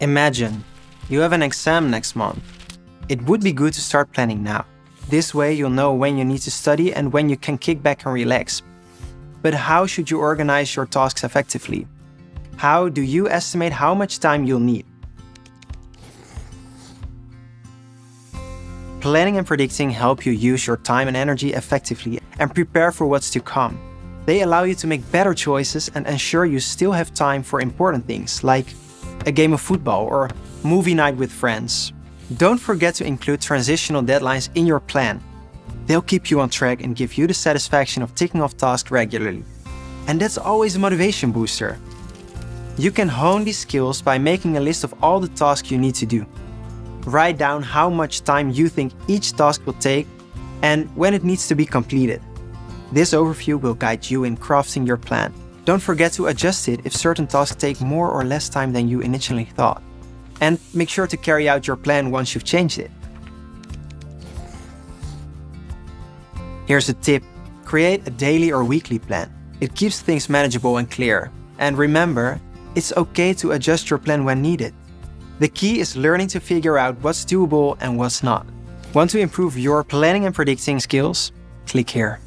Imagine, you have an exam next month. It would be good to start planning now. This way you'll know when you need to study and when you can kick back and relax. But how should you organize your tasks effectively? How do you estimate how much time you'll need? Planning and predicting help you use your time and energy effectively and prepare for what's to come. They allow you to make better choices and ensure you still have time for important things, like a game of football or movie night with friends. Don't forget to include transitional deadlines in your plan. They'll keep you on track and give you the satisfaction of ticking off tasks regularly. And that's always a motivation booster. You can hone these skills by making a list of all the tasks you need to do. Write down how much time you think each task will take and when it needs to be completed. This overview will guide you in crafting your plan. Don't forget to adjust it if certain tasks take more or less time than you initially thought. And make sure to carry out your plan once you've changed it. Here's a tip. Create a daily or weekly plan. It keeps things manageable and clear. And remember, it's okay to adjust your plan when needed. The key is learning to figure out what's doable and what's not. Want to improve your planning and predicting skills? Click here.